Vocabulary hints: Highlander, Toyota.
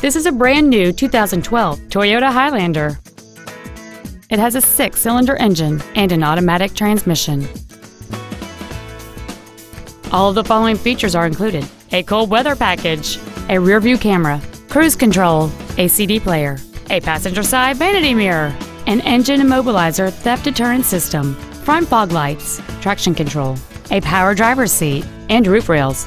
This is a brand-new 2012 Toyota Highlander. It has a 6-cylinder engine and an automatic transmission. All of the following features are included: a cold weather package, a rear-view camera, cruise control, a CD player, a passenger side vanity mirror, an engine immobilizer theft deterrent system, front fog lights, traction control, a power driver's seat, and roof rails.